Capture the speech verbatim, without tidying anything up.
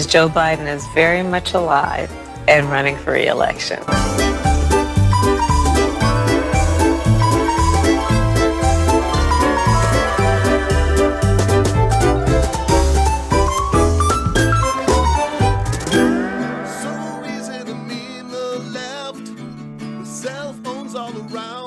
Joe Biden is very much alive and running for re-election. Cell phones all around.